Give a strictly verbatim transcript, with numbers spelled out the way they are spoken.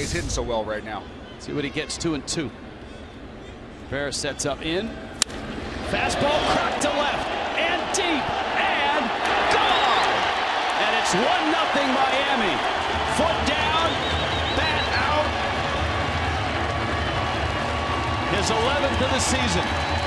he's hitting so well right now. See what he gets. Two and two. Bear sets up in. Fastball cracked to left and deep and gone. And it's one nothing Miami. Foot down, bat out. His eleventh of the season.